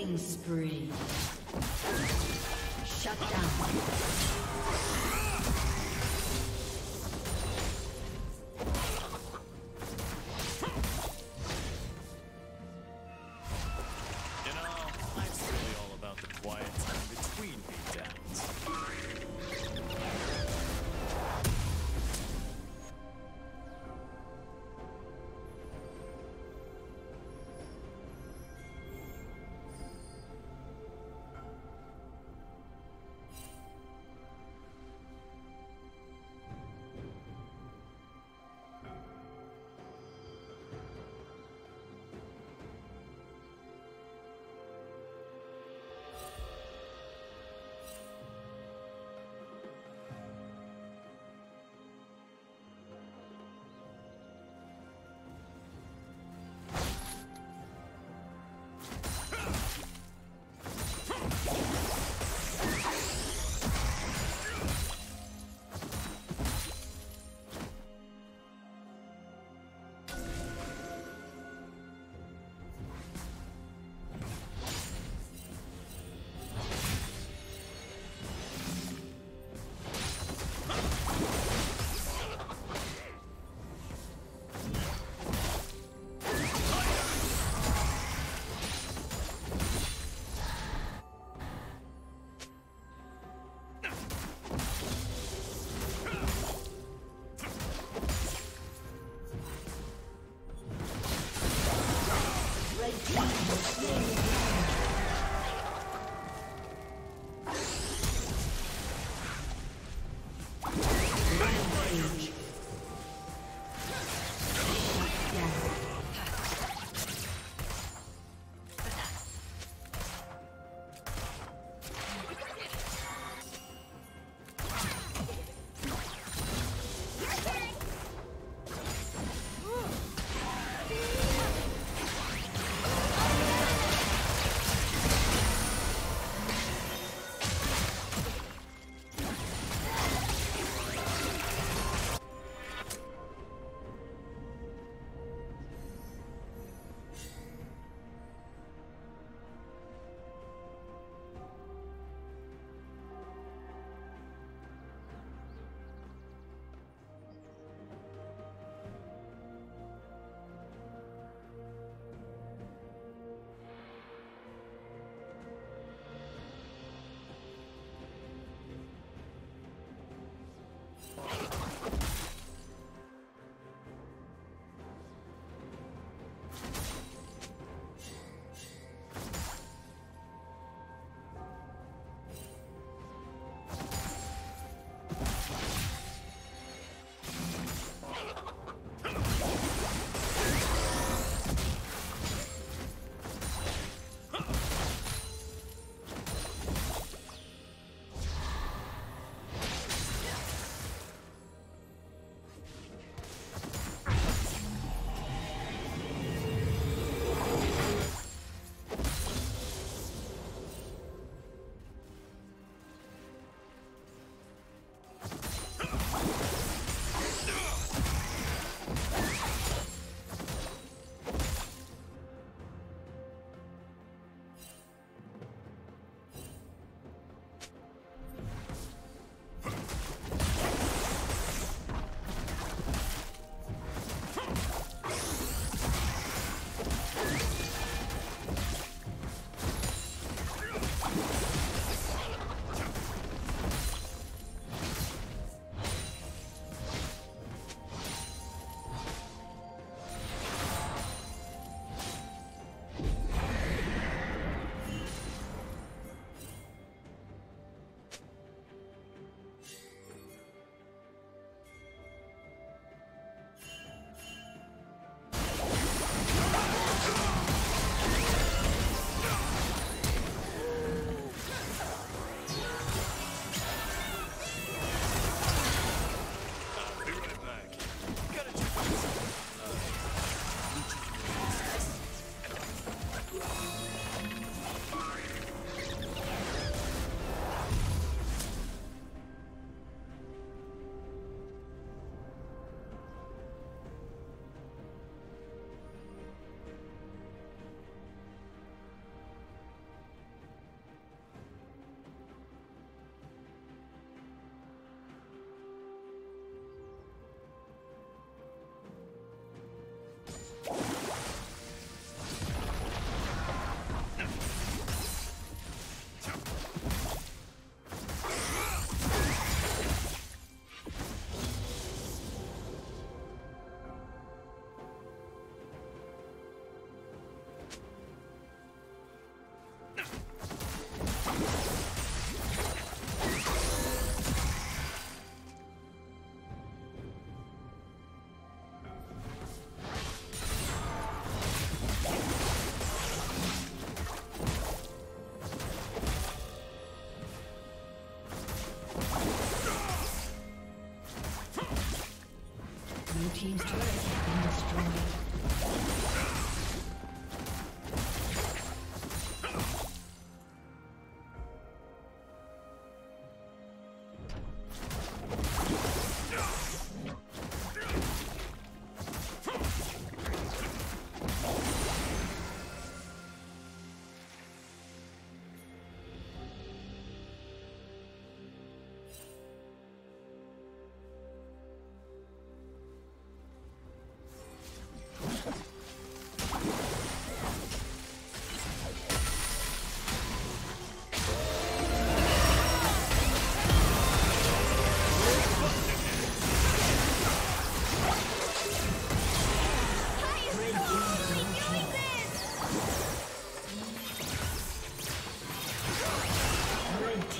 Killing spree. Shut down.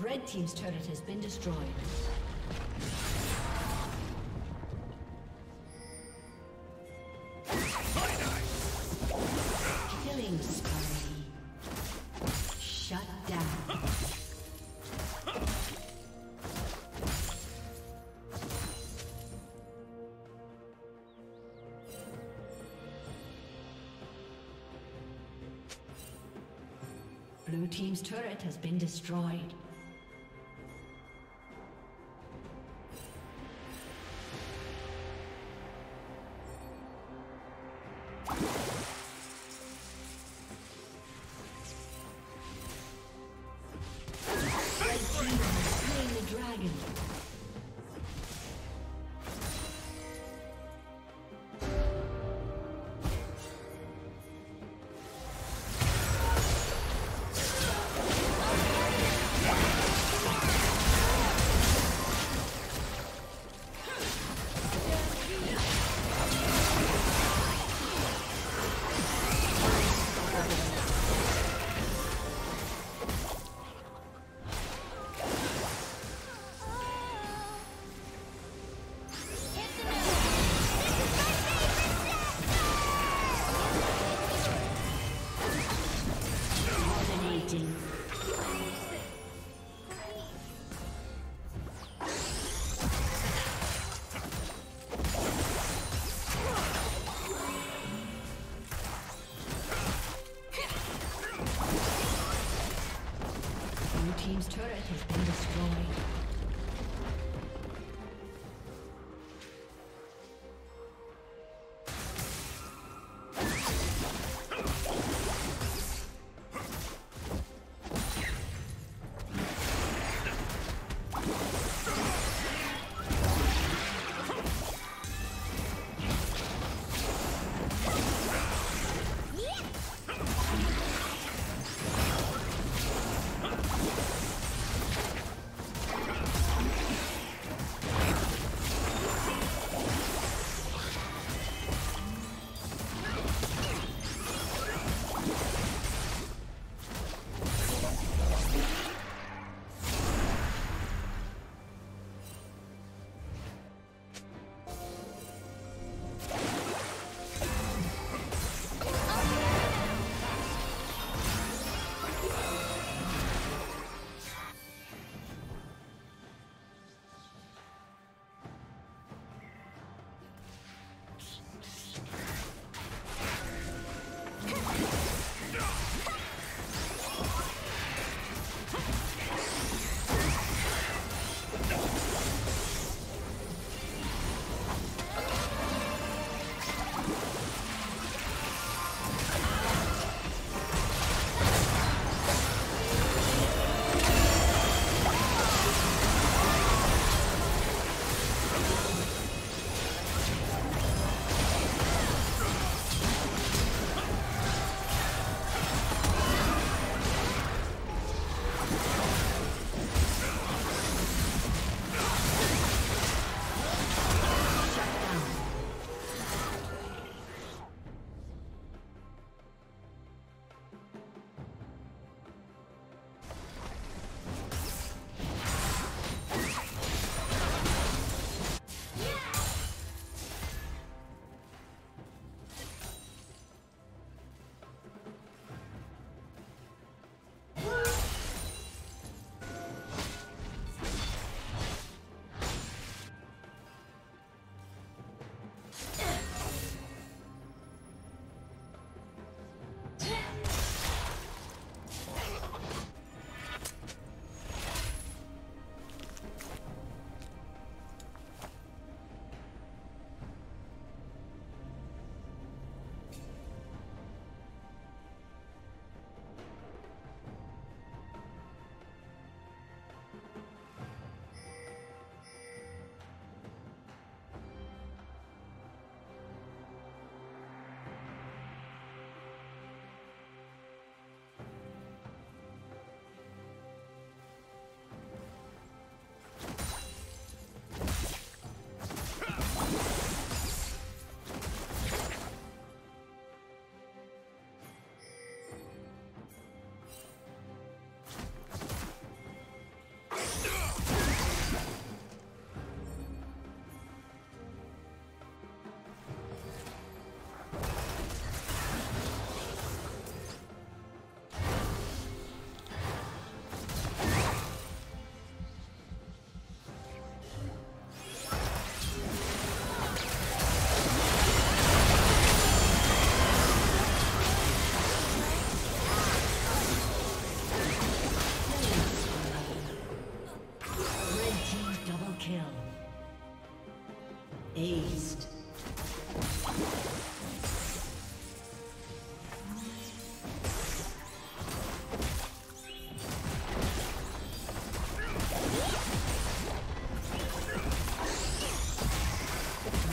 Red team's turret has been destroyed. Blue team's turret has been destroyed.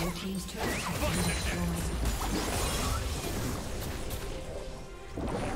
Your team's turret has been destroyed.